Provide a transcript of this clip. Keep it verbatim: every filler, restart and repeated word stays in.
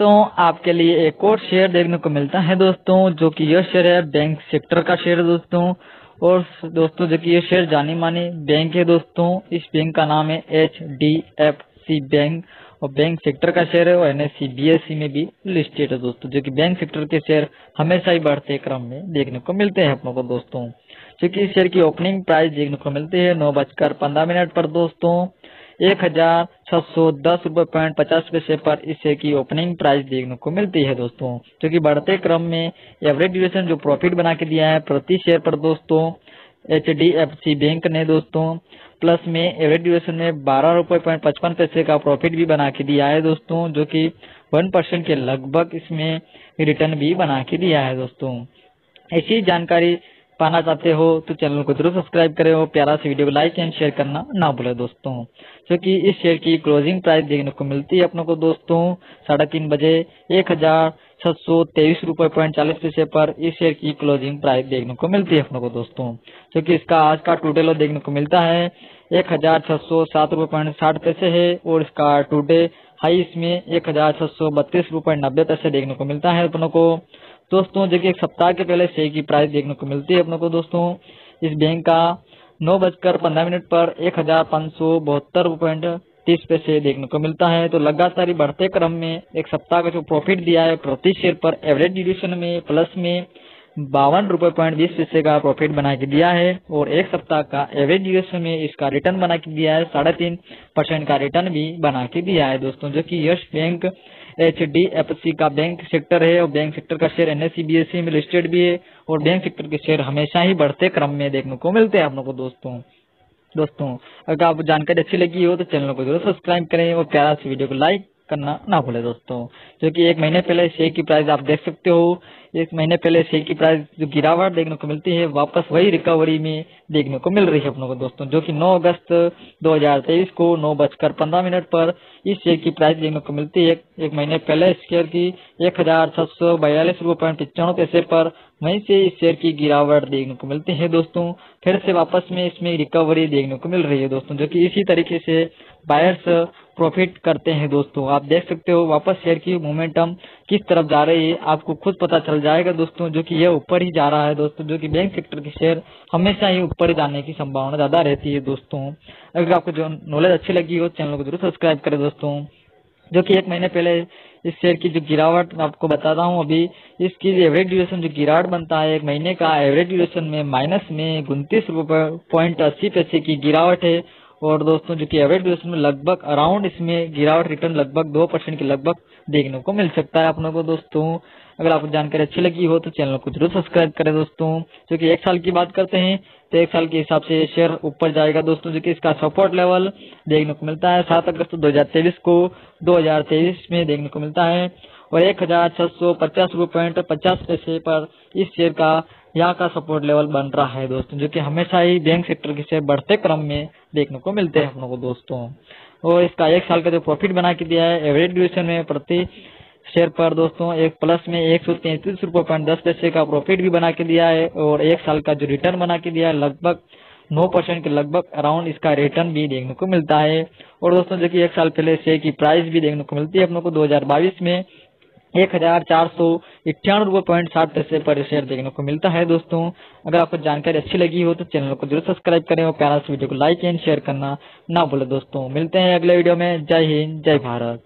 दोस्तों आपके लिए एक और शेयर देखने को मिलता है दोस्तों, जो कि यह शेयर है बैंक सेक्टर का शेयर दोस्तों। और दोस्तों जो कि यह शेयर जानी मानी बैंक है दोस्तों, इस बैंक का नाम है H D F C bank और बैंक सेक्टर का शेयर है और N S C B S E में भी लिस्टेड है दोस्तों। जो कि बैंक सेक्टर के शेयर हमेशा ही बढ़ते क्रम में देखने को मिलते हैं अपनों को दोस्तों। क्योंकि इस शेयर की ओपनिंग प्राइस देखने को मिलती है नौ बजकर पंद्रह मिनट पर दोस्तों, एक हजार छह सौ दस रुपये पॉइंट पचास पैसे पर इस शेयर की ओपनिंग प्राइस देखने को मिलती है दोस्तों। क्योंकि बढ़ते क्रम में एवरेज ड्यूरेशन जो प्रॉफिट बना के दिया है प्रति शेयर पर दोस्तों H D F C bank ने दोस्तों, प्लस में एवरेज ड्यूरेशन में बारह रुपये पॉइंट पचपन पैसे का प्रॉफिट भी बना के दिया है दोस्तों, जो कि वन परसेंट के लगभग इसमें रिटर्न भी बना के दिया है दोस्तों। ऐसी जानकारी पाना चाहते हो तो चैनल को जरूर सब्सक्राइब करें और प्यारा से वीडियो को लाइक एंड शेयर करना ना भूलें दोस्तों। क्योंकि इस शेयर की क्लोजिंग प्राइस देखने को मिलती है अपनों को दोस्तों साढ़े तीन बजे एक हजार छह सौ तेईस रुपये पॉइंट चालीस पैसे पर इस शेयर की क्लोजिंग प्राइस देखने को मिलती है अपनों को दोस्तों। क्योंकि इसका आज का टूडे लो देखने को मिलता है एक हजार छह सौ सात रुपये पॉइंट साठ पैसे है और इसका टूडे हाई इसमें एक हजार छह सौ बत्तीस रुपये नब्बे पैसे देखने को मिलता है अपनों को दोस्तों। जो कि एक सप्ताह के पहले शेयर की प्राइस देखने को मिलती है अपनों को दोस्तों इस बैंक का नौ बजकर पंद्रह मिनट पर एक हजार पाँच सौ बहत्तर पॉइंट तीस पैसे देखने को मिलता है। तो लगातार बढ़ते क्रम में एक सप्ताह का जो प्रॉफिट दिया है प्रति शेयर पर एवरेज ड्यूरेशन में प्लस में बावन रुपये पॉइंट बीस पैसे का प्रॉफिट बना के दिया है और एक सप्ताह का एवरेज ड्यूरेशन में इसका रिटर्न बना के दिया है साढ़े तीन परसेंट का रिटर्न भी बना के दिया है दोस्तों। जो कि Yes bank H D F C का बैंक सेक्टर है और बैंक सेक्टर का share N S C B S E में लिस्टेड भी है और बैंक सेक्टर के शेयर हमेशा ही बढ़ते क्रम में देखने को मिलते हैं आप लोग को दोस्तों। दोस्तों अगर आपको जानकारी अच्छी लगी हो तो चैनल को जरूर सब्सक्राइब करें और प्यारा से वीडियो को लाइक करना ना भूले दोस्तों। जो कि एक महीने पहले शेयर की प्राइस आप देख सकते हो, एक महीने पहले शेयर की प्राइस जो गिरावट देखने को मिलती है वापस वही रिकवरी में देखने को मिल रही है अपनों को दोस्तों। जो कि नौ अगस्त दो हजार तेईस को नौ बजकर पंद्रह मिनट पर इस शेयर की प्राइस देखने को मिलती है। एक महीने पहले इस शेयर की एक हजार छह सौ बयालीस रुपये पॉइंट पचानवे पैसे पर वहीं से इस शेयर की गिरावट देखने को मिलती है दोस्तों। फिर से वापस में इसमें रिकवरी देखने को मिल रही है दोस्तों। जो कि इसी तरीके से बायर्स प्रॉफिट करते हैं दोस्तों। आप देख सकते हो वापस शेयर की मोमेंटम किस तरफ जा रही है आपको खुद पता चल जाएगा दोस्तों। जो कि यह ऊपर ही जा रहा है दोस्तों। जो कि बैंक सेक्टर के शेयर हमेशा ही ऊपर जाने की संभावना ज्यादा रहती है दोस्तों। अगर आपको जो नॉलेज अच्छी लगी हो चैनल को जरूर सब्सक्राइब करें दोस्तों। जो कि एक महीने पहले इस शेयर की जो गिरावट मैं आपको बताता हूँ अभी, इसकी एवरेज ड्यूरेशन जो गिरावट बनता है एक महीने का एवरेज ड्यूरेशन में माइनस में उनतीस रुपये पॉइंट अस्सी पैसे की गिरावट है और दोस्तों जो कि एवरेज ड्यूरेशन में लगभग अराउंड इसमें गिरावट रिटर्न लगभग दो परसेंट के लगभग देखने को मिल सकता है अपनों को दोस्तों। अगर आपको जानकारी अच्छी लगी हो तो चैनल को जरूर सब्सक्राइब करें दोस्तों। क्योंकि एक साल की बात करते हैं तो एक साल के हिसाब से शेयर ऊपर जाएगा दोस्तों। जो कि इसका सपोर्ट लेवल देखने को मिलता है सात अगस्त दो हजार तेईस को दो हजार तेईस में देखने को मिलता है और एक हजार छह सौ पचास रुपये पॉइंट पचास पैसे पर इस शेयर का यहाँ का सपोर्ट लेवल बन रहा है दोस्तों। जो कि हमेशा ही बैंक सेक्टर के शेयर बढ़ते क्रम में देखने को मिलते हैं अपनों को दोस्तों। और इसका एक साल का जो प्रॉफिट बना के दिया है एवरेज ड्यूरेशन में प्रति शेयर पर दोस्तों एक प्लस में एक सौ तैंतीस रुपये पॉइंट दस पैसे का प्रॉफिट भी बना के दिया है और एक साल का जो रिटर्न बना के दिया है लगभग नौ परसेंट के लगभग अराउंड इसका रिटर्न भी देखने को मिलता है। और दोस्तों जो कि एक साल पहले शेयर की प्राइस भी देखने को मिलती है अपनों को दो हजार बाईस में एक हजार चार सौ इक्यानवे रुपये पॉइंट साठ पैसे पर शेयर देखने को मिलता है दोस्तों। अगर आपको जानकारी अच्छी लगी हो तो चैनल को जरूर सब्सक्राइब करें और प्यारा से वीडियो को लाइक एंड शेयर करना ना भूलें दोस्तों। मिलते हैं अगले वीडियो में। जय हिंद, जय भारत।